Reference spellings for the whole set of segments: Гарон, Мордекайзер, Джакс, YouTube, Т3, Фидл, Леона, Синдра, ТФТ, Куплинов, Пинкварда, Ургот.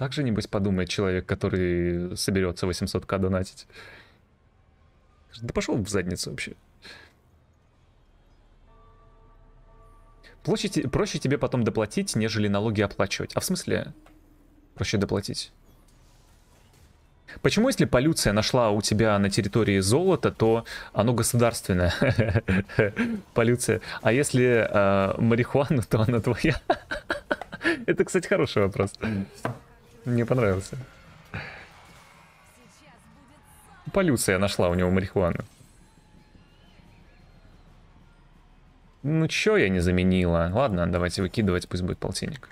Так же, небось, подумает человек, который соберется 800 000 донатить. Да пошел в задницу вообще. Проще тебе потом доплатить, нежели налоги оплачивать. А в смысле проще доплатить? Почему, если полюция нашла у тебя на территории золото, то оно государственное? Полюция. А если марихуана, то она твоя? Это, кстати, хороший вопрос. Мне понравился. Полюция нашла у него марихуану. Ну чё я не заменила? Ладно, давайте выкидывать, пусть будет полтинник.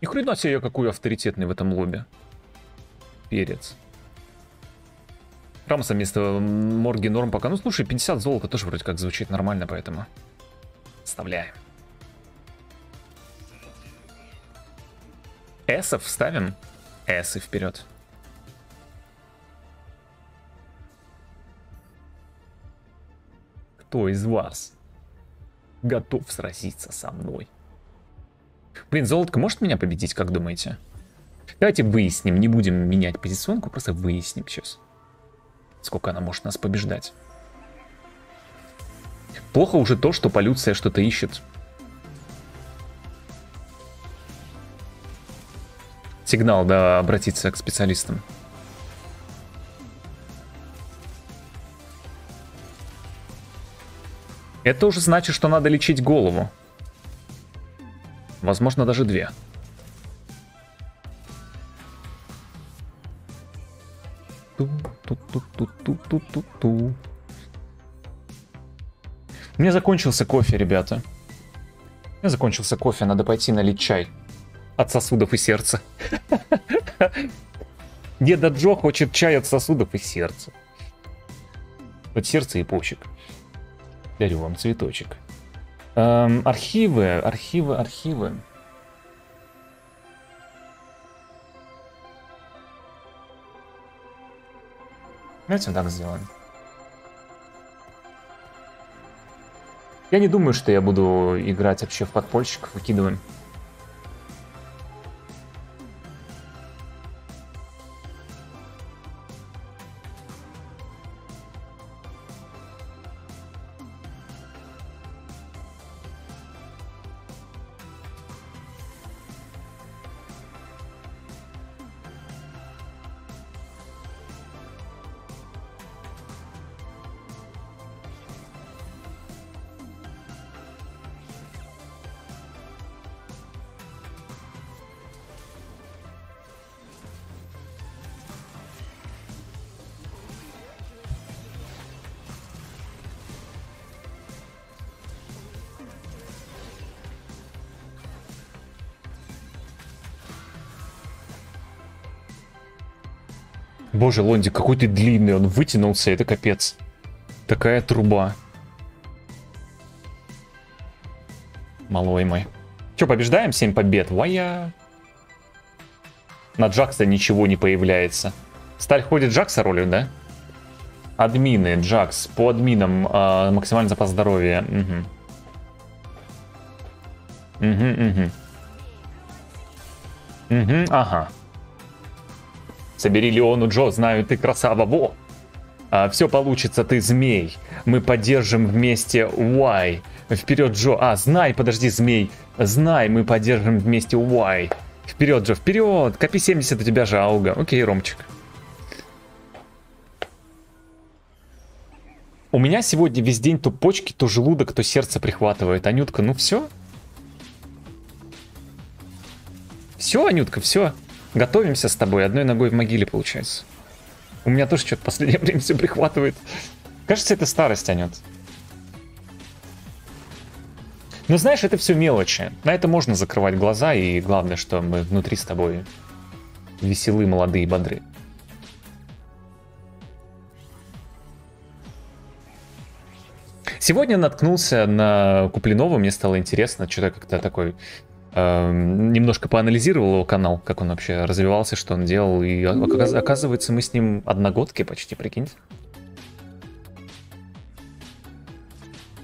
И хрена себе, я какой авторитетный в этом лобби. Перец. Рамса вместо Морги норм пока. Ну слушай, 50 золота тоже вроде как звучит нормально, поэтому вставляем. Эсов вставим. Эсы вперед. Кто из вас готов сразиться со мной? Блин, золотко может меня победить, как думаете? Давайте выясним, не будем менять позиционку, просто выясним сейчас, сколько она может нас побеждать. Плохо уже то, что полюция что-то ищет. Сигнал, да, обратиться к специалистам. Это уже значит, что надо лечить голову. Возможно, даже две. Ту-ту-ту-ту-ту-ту-ту. У меня закончился кофе, ребята. У меня закончился кофе, надо пойти налить чай. От сосудов и сердца. Деда Джо хочет чай от сосудов и сердца. От сердца и почек. Дарю вам цветочек. Архивы. Давайте так сделаем. Я не думаю, что я буду играть вообще в подпольщиков. Выкидываем. Боже, Лонди, какой ты длинный, он вытянулся, это капец. Такая труба. Малой мой. Че, побеждаем? 7 побед. Вая. На Джакса ничего не появляется. Сталь ходит Джакса ролью, да? Админы, Джакс. По админам максимальный запас здоровья. Ага. Собери Леону, Джо, знаю, ты красава, во! А, все получится, ты змей. Мы поддержим вместе Уай. Вперед, Джо. А, знай, подожди, змей. Знай, мы поддержим вместе Уай. Вперед, Джо, вперед. Копи 70 у тебя же ауга. Окей, Ромчик. У меня сегодня весь день то почки, то желудок, то сердце прихватывает. Анютка, ну все? Все, Анютка, все. Готовимся с тобой, одной ногой в могиле получается. У меня тоже что-то в последнее время все прихватывает. Кажется, это старость, Анют. Но знаешь, это все мелочи. На это можно закрывать глаза, и главное, что мы внутри с тобой веселы, молодые, бодры. Сегодня наткнулся на Куплинова, мне стало интересно, что-то как-то такой... немножко поанализировал его канал, как он вообще развивался, что он делал, и оказывается, мы с ним одногодки почти, прикиньте.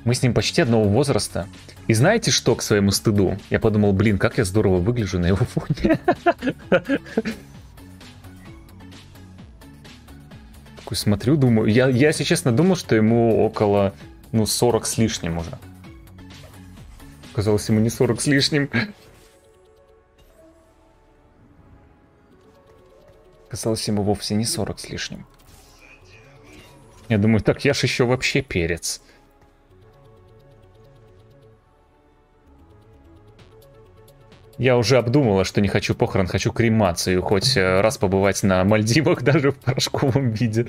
Мы с ним почти одного возраста. И знаете что, к своему стыду? Я подумал, блин, как я здорово выгляжу на его фоне. такой смотрю, думаю, я, если честно, думал, что ему около, ну, 40 с лишним уже. Казалось, ему не 40 с лишним. Казалось, ему вовсе не 40 с лишним. Я думаю, так я ж еще вообще перец. Я уже обдумала, что не хочу похорон, хочу кремацию. Хоть раз побывать на Мальдивах даже в порошковом виде.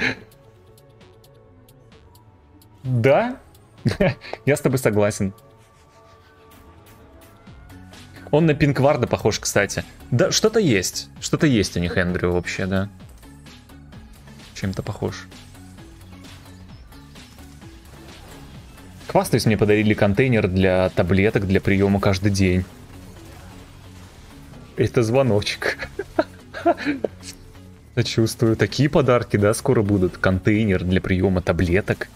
Да, я с тобой согласен. Он на Пинкварда похож, кстати. Да, что-то есть у них, Эндрю, вообще, да. Чем-то похож. Хвастаюсь, мне подарили контейнер для таблеток для приема каждый день. Это звоночек. Чувствую, такие подарки, да, скоро будут. Контейнер для приема таблеток.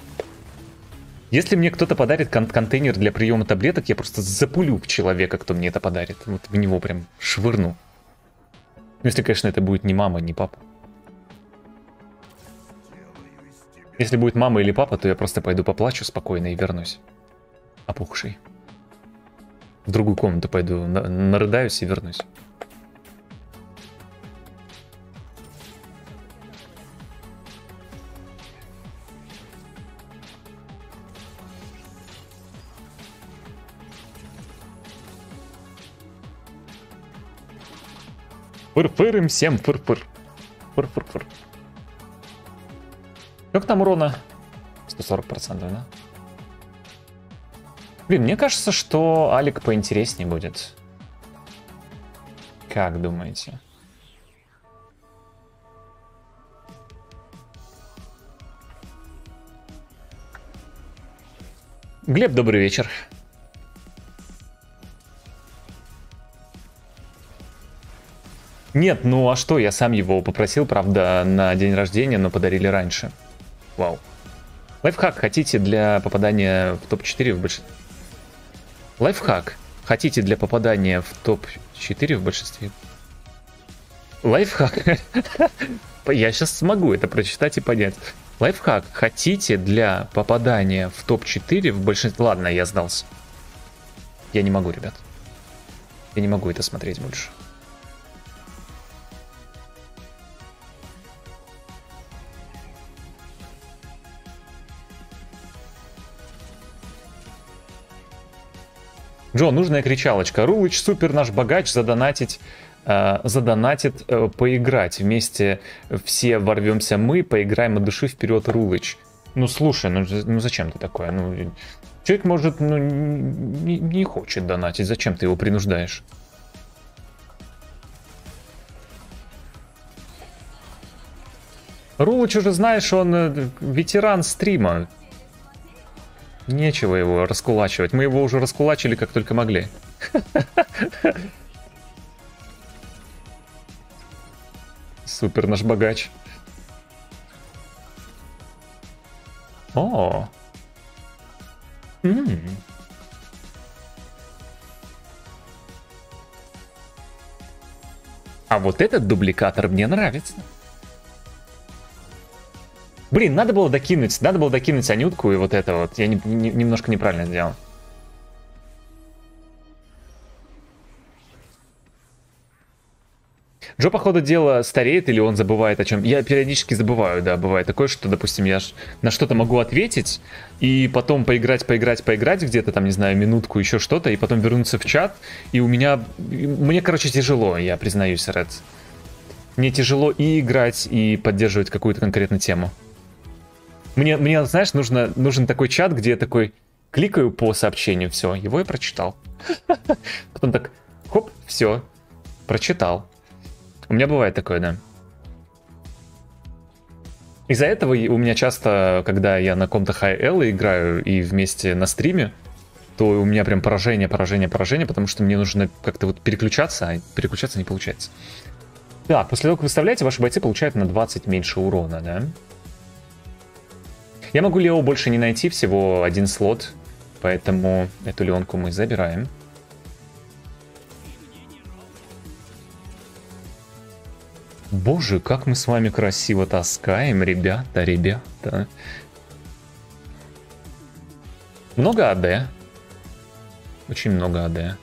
Если мне кто-то подарит контейнер для приема таблеток, я просто запулю в человека, кто мне это подарит. Вот в него прям швырну. Если, конечно, это будет не мама, не папа. Если будет мама или папа, то я просто пойду поплачу спокойно и вернусь. Опухший. В другую комнату пойду, нарыдаюсь и вернусь. Фыр-фыр им всем, фыр-фыр. Фыр-фыр-фыр. Как там урона? 140%, да? Блин, мне кажется, что Алик поинтереснее будет. Как думаете? Глеб, добрый вечер. Нет, ну а что, я сам его попросил, правда, на день рождения, но подарили раньше. Вау. Лайфхак хотите для попадания в топ-4 в большинстве? Лайфхак хотите для попадания в топ-4 в большинстве? Лайфхак. Я сейчас смогу это прочитать и понять. Лайфхак хотите для попадания в топ-4 в большинстве? Ладно, я сдался. Я не могу, ребят. Я не могу это смотреть больше. Джо, нужная кричалочка. Рулыч, супер наш богач, задонатит, поиграть. Вместе все ворвемся мы, поиграем от души, вперед, Рулыч. Ну слушай, ну зачем ты такое? Ну, человек может, ну, не хочет донатить, зачем ты его принуждаешь? Рулыч уже, знаешь, он ветеран стрима. Нечего его раскулачивать. Мы его уже раскулачили, как только могли. Супер наш богач. О. А вот этот дубликатор мне нравится. Блин, надо было докинуть Анютку и вот это вот. Я немножко неправильно сделал. Джо, по ходу дела, стареет или он забывает о чем? Я периодически забываю, да, бывает такое, что, допустим, я на что-то могу ответить, и потом поиграть где-то там, не знаю, минутку, еще что-то, и потом вернуться в чат, и у меня... Мне, короче, тяжело, я признаюсь, Ред. Мне тяжело и играть, и поддерживать какую-то конкретную тему. Мне, знаешь, нужен такой чат, где я такой кликаю по сообщению, все, его я прочитал. Потом так, хоп, все, прочитал. У меня бывает такое, да. Из-за этого у меня часто, когда я на ком-то High-L играю и вместе на стриме, то у меня прям поражение, потому что мне нужно как-то вот переключаться, а переключаться не получается. Да, после того, как выставляете, ваши бойцы получают на 20 меньше урона, да? Я могу Лео больше не найти, всего один слот, поэтому эту Леонку мы забираем. Боже, как мы с вами красиво таскаем, ребята, ребята. Много АД. Очень много АД.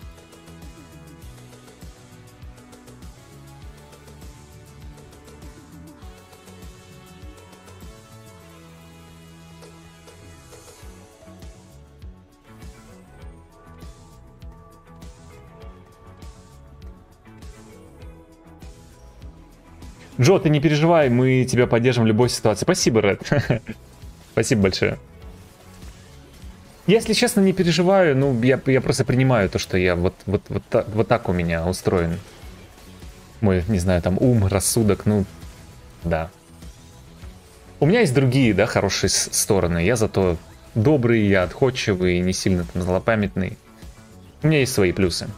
Джо, ты не переживай, мы тебя поддержим в любой ситуации. Спасибо, Ред. Спасибо большое. Если честно, не переживаю, ну, я просто принимаю то, что я вот так у меня устроен. Мой, не знаю, там, ум, рассудок, ну, да. У меня есть другие, да, хорошие стороны. Я зато добрый, я отходчивый, не сильно там злопамятный. У меня есть свои плюсы.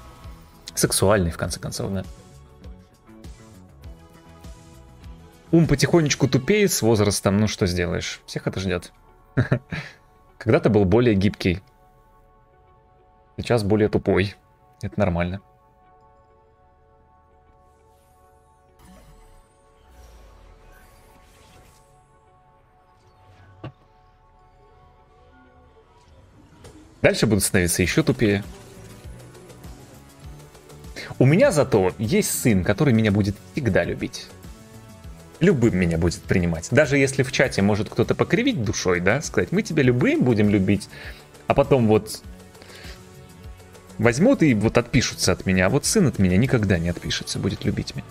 Сексуальный, в конце концов, да. Ум потихонечку тупеет с возрастом, ну что сделаешь, всех это ждет. Когда-то был более гибкий, сейчас более тупой, это нормально. Дальше будут становиться еще тупее. У меня зато есть сын, который меня будет всегда любить. Любым меня будет принимать. Даже если в чате может кто-то покривить душой, да, сказать, мы тебя любым будем любить, а потом вот возьмут и вот отпишутся от меня. А вот сын от меня никогда не отпишется, будет любить меня.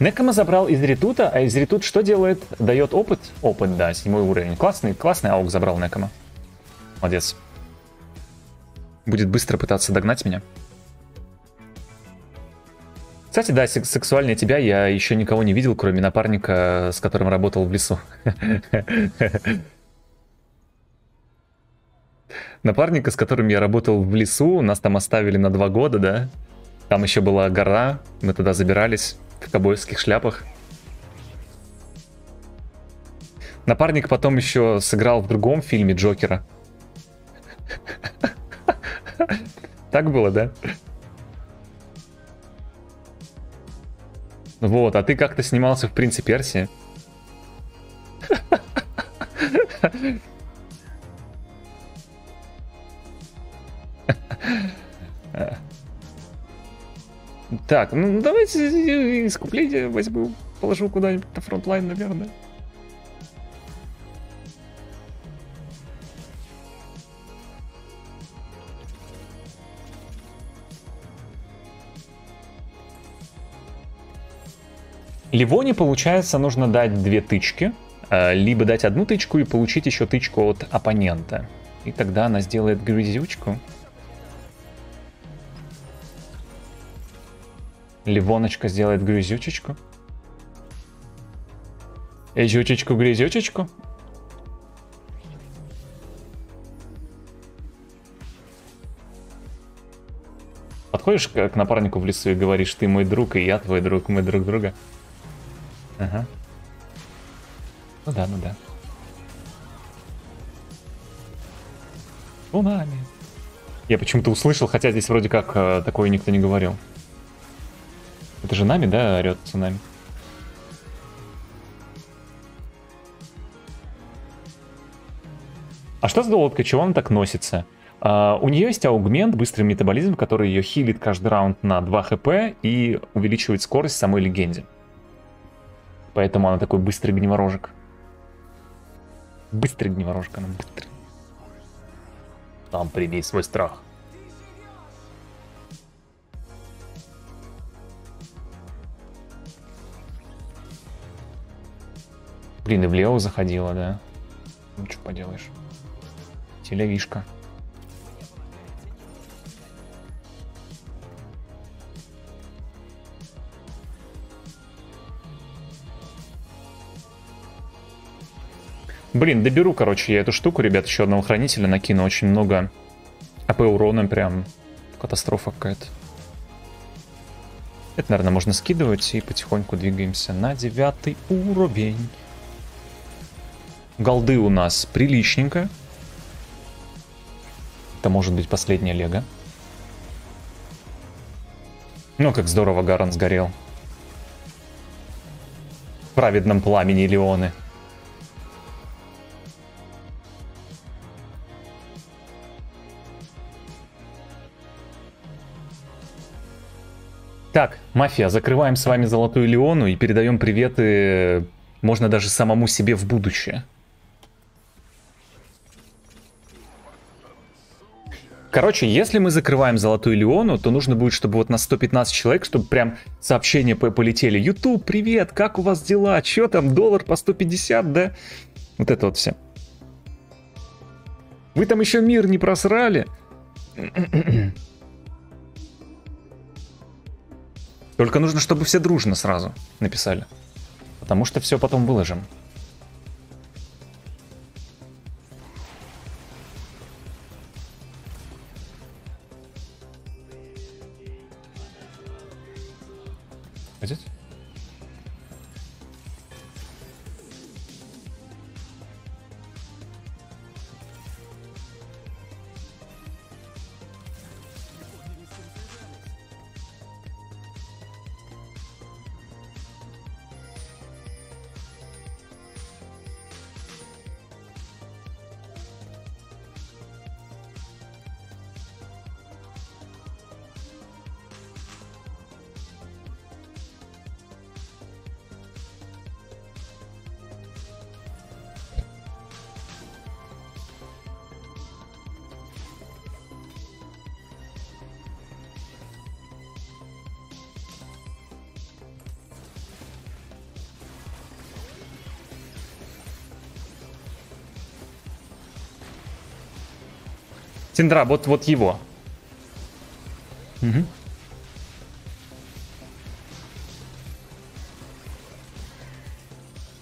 Некома забрал из ретута, а из ретут что делает? Дает опыт? Опыт, да, 7-й уровень. Классный, классный аук забрал Некома. Молодец. Будет быстро пытаться догнать меня. Кстати, да, сексуальнее тебя я еще никого не видел, кроме напарника, с которым работал в лесу. Напарника, с которым я работал в лесу, нас там оставили на 2 года, да? Там еще была гора, мы туда забирались. В кобойских шляпах. Напарник потом еще сыграл в другом фильме Джокера. Так было, да? Вот, а ты как-то снимался в «Принце Персии». Так, ну давайте искупление возьму, положу куда-нибудь на фронтлайн, наверное. Ливоне, получается, нужно дать 2 тычки, либо дать 1 тычку и получить еще тычку от оппонента. И тогда она сделает грязючку. Ливоночка сделает грязючечку. Эжючечку, грязючечку. Подходишь к напарнику в лесу и говоришь, ты мой друг, и я твой друг, мы друг друга. Ага. Ну да, ну да. Умами. Я почему-то услышал, хотя здесь вроде как такое никто не говорил. Это же нами, да, орёт цунами? А что с Долодкой? Чего она так носится? У нее есть аугмент, быстрый метаболизм, который ее хилит каждый раунд на 2 хп и увеличивает скорость самой легенде. Поэтому она такой быстрый гневорожек. Быстрый гневорожек, она быстрый. Там прими свой страх. Блин, и влево заходила, да? Ну, что поделаешь. Телевишка. Блин, доберу, короче, я эту штуку, ребят, еще одного хранителя накину. Очень много АП урона, прям катастрофа какая-то. Это, наверное, можно скидывать, и потихоньку двигаемся на 9 уровень. Голды у нас приличненько. Это может быть последняя лего. Ну, как здорово Гарон сгорел. В праведном пламени Леоны. Так, мафия, закрываем с вами золотую Леону и передаем приветы, можно даже самому себе в будущее. Короче, если мы закрываем золотую Леону, то нужно будет, чтобы вот на 115 человек, чтобы прям сообщения полетели. YouTube, привет, как у вас дела? Че там, доллар по 150, да? Вот это вот все. Вы там еще мир не просрали? Только нужно, чтобы все дружно сразу написали. Потому что все потом выложим. Синдра, вот его. Угу.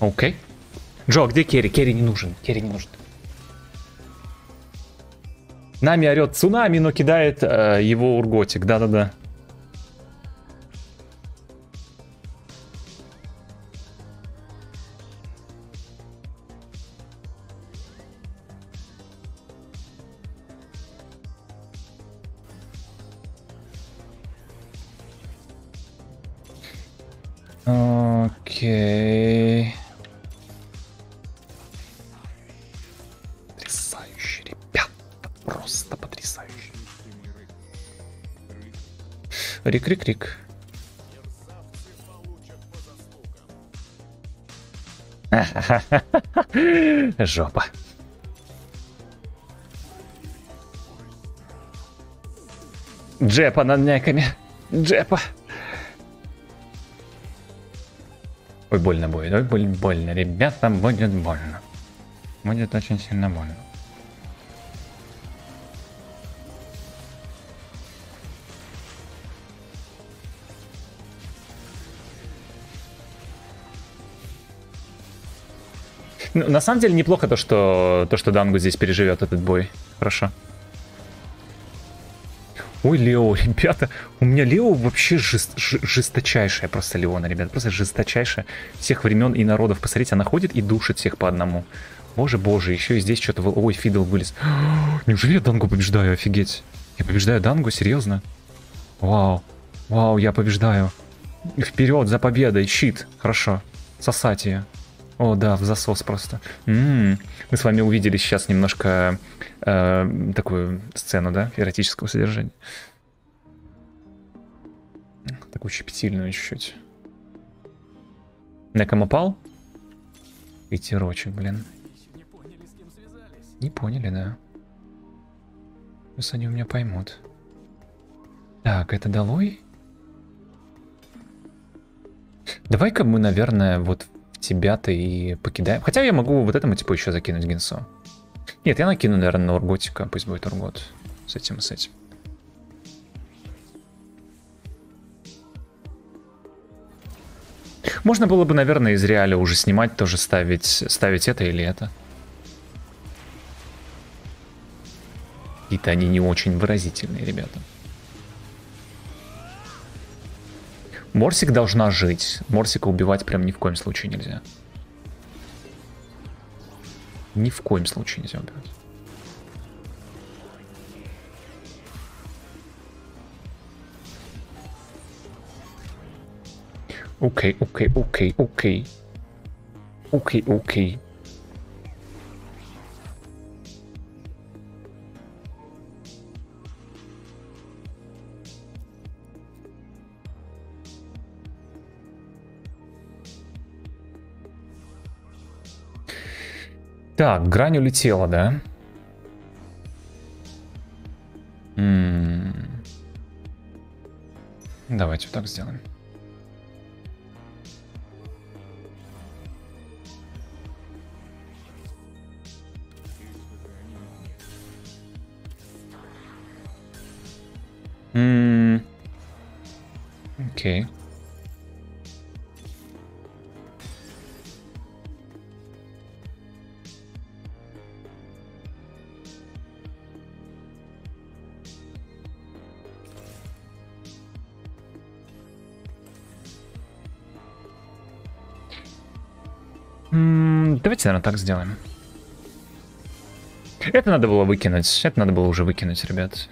Окей. Джо, где Керри? Керри не нужен. Керри не нужен. Нами орет цунами, но кидает его урготик. Да-да-да. Окей. Потрясающе, ребята. Просто потрясающе. Рик-рик-рик. Жопа. Джепа над няками. Джепа. Ой, больно будет, ой, больно, ребята, будет больно. Будет очень сильно больно. Ну, на самом деле неплохо то, что Дангу здесь переживет этот бой. Хорошо. Ой, Лео, ребята, у меня Лео вообще жесточайшая просто Леона, ребята, просто жесточайшая всех времен и народов. Посмотрите, она ходит и душит всех по одному. Боже, боже, еще и здесь что-то... Ой, Фидл вылез. Неужели я Дангу побеждаю? Офигеть. Я побеждаю Дангу? Серьезно? Вау. Вау, я побеждаю. Вперед, за победой, щит. Хорошо. Сосать ее. О, да, в засос просто. Мы с вами увидели сейчас немножко такую сцену, да, эротического содержания. Такую щепетильную чуть-чуть. Некома пал? Ветерочек, блин. Не поняли, да. Сейчас они у меня поймут. Так, это долой? Давай-ка мы, наверное, вот... тебя-то и покидаем. Хотя я могу вот этому типу еще закинуть генсо. Нет, я накину, наверное, на урготика. Пусть будет ургот. С этим и с этим. Можно было бы, наверное, из реаля уже снимать, тоже ставить это или это. Какие-то они не очень выразительные, ребята. Морсик должна жить. Морсика убивать прям ни в коем случае нельзя. Ни в коем случае нельзя убивать. Окей, окей, окей, окей. Окей, окей. Так, грань улетела, да? Давайте вот так сделаем. Окей. Давайте, наверное, так сделаем. Это надо было выкинуть. Это надо было уже выкинуть, ребят.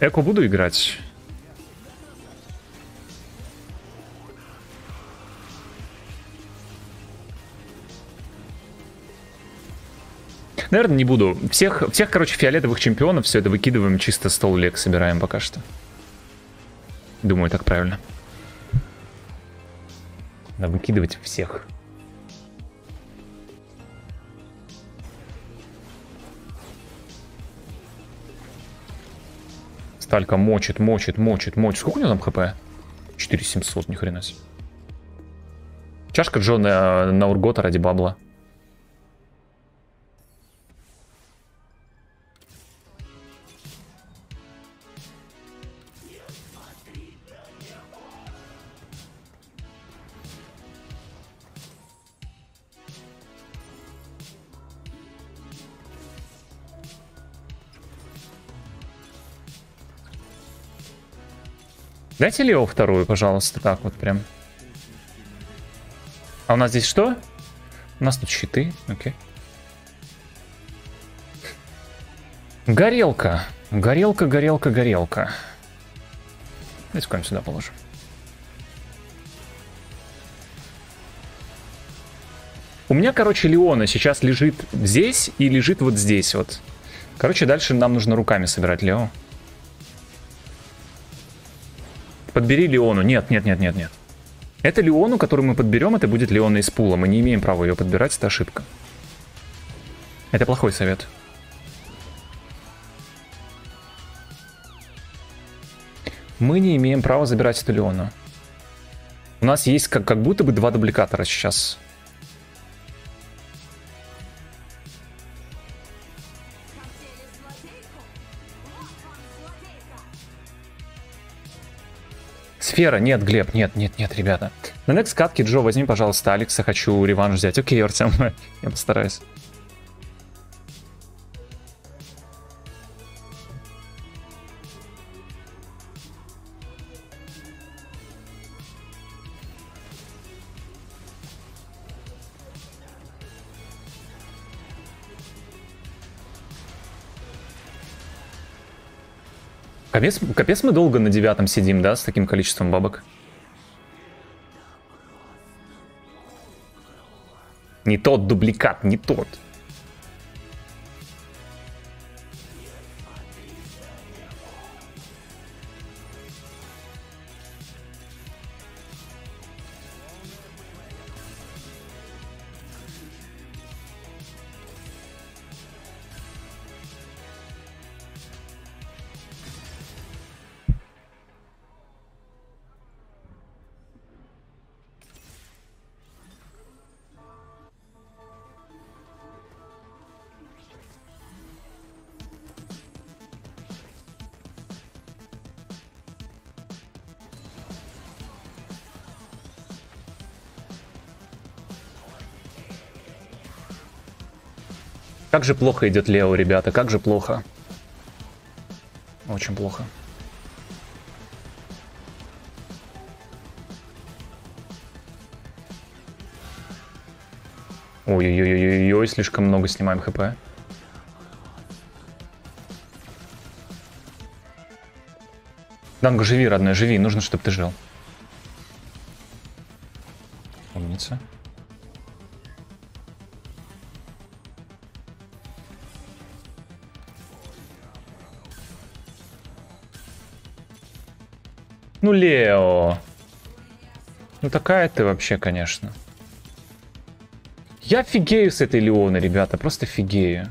Эко буду играть. Наверное, не буду. Всех, короче, фиолетовых чемпионов все это выкидываем, чисто стол лег собираем пока что. Думаю, так правильно. Надо выкидывать всех. Сталька мочит. Сколько у него там хп? 4700, ни хрена себе. Чашка Джона на Ургота ради бабла. Дайте Лео вторую, пожалуйста, так вот прям. А у нас здесь что? У нас тут щиты, окей. Горелка. Горелка. Давайте куда-нибудь сюда положим. У меня, короче, Леона сейчас лежит здесь и лежит вот здесь вот. Короче, дальше нам нужно руками собирать Лео. Подбери Леону. Нет. Это Леону, которую мы подберем, это будет Леона из пула. Мы не имеем права ее подбирать, это ошибка. Это плохой совет. Мы не имеем права забирать эту Леону. У нас есть как будто бы два дубликатора сейчас. Сфера, нет, Глеб, нет, ребята. На next катке, Джо, возьми, пожалуйста, Алекса, хочу реванш взять. Окей, Артем, я постараюсь. Капец, мы долго на 9 сидим, да, с таким количеством бабок. Не тот дубликат, не тот. Как же плохо идет Лео, ребята, как же плохо. Очень плохо. Ой-ой-ой-ой-ой, слишком много снимаем хп. Данго, живи, родной, живи. Нужно, чтобы ты жил. Умница. Ну, Лео. Ну, такая ты вообще, конечно. Я фигею с этой Леоны, ребята. Просто фигею.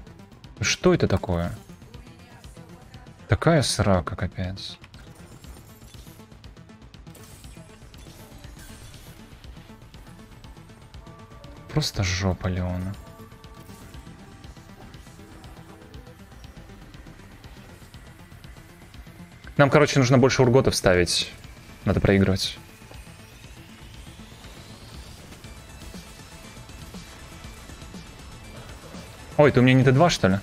Что это такое? Такая срака, капец. Просто жопа Леона. Нам, короче, нужно больше урготов ставить. Надо проигрывать. Ой, ты у меня не Т2, что ли?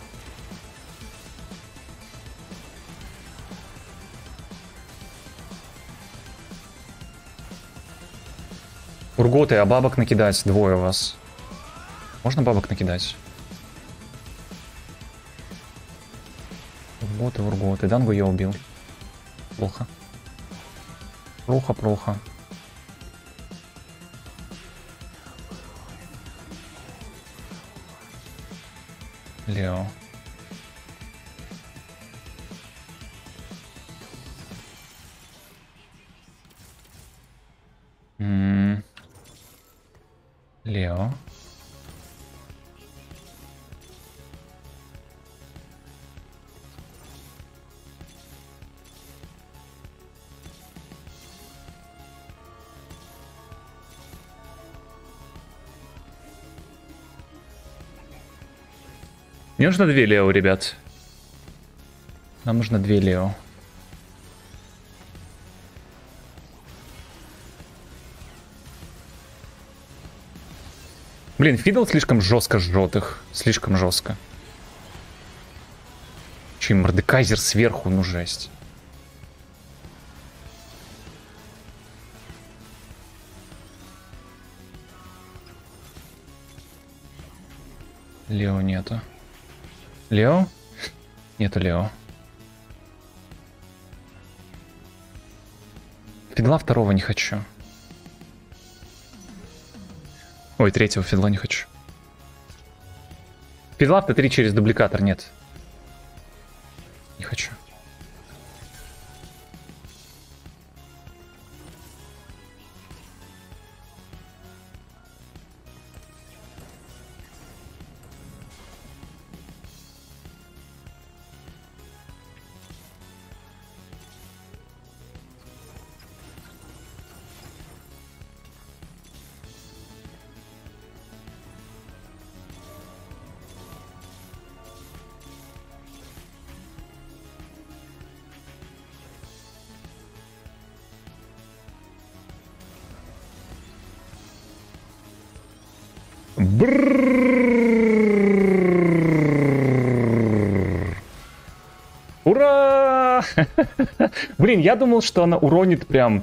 Урготы, а бабок накидать двое у вас. Можно бабок накидать? Урготы, урготы. Дангу я убил. Плохо. Плохо, плохо. Лео. Лео. Мне нужно 2 Лео, ребят. Нам нужно 2 Лео. Блин, Фидл слишком жестко жжет их. Слишком жестко. Че, Мордекайзер сверху, ну жесть. Лео нету. Лео? Нету Лео. Фидла второго не хочу. Ой, третьего фидла не хочу. Фидла в Т3 через дубликатор, нет. Не хочу. Ура! Блин, я думал, что она уронит прям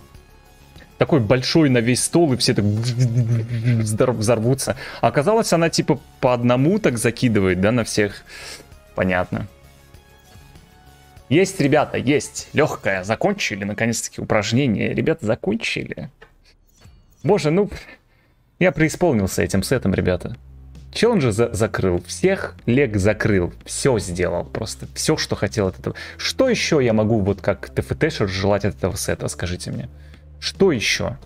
такой большой на весь стол, и все так взорвутся. А оказалось, она типа по одному так закидывает, да, на всех. Понятно. Есть, ребята, есть. Легкая. Закончили, наконец-таки, упражнение. Ребята, закончили. Боже, ну... Я преисполнился этим сетом, ребята. Челленджи закрыл, всех лег закрыл, все сделал просто, все, что хотел от этого. Что еще я могу вот как ТФТшер желать от этого сета, скажите мне? Что еще?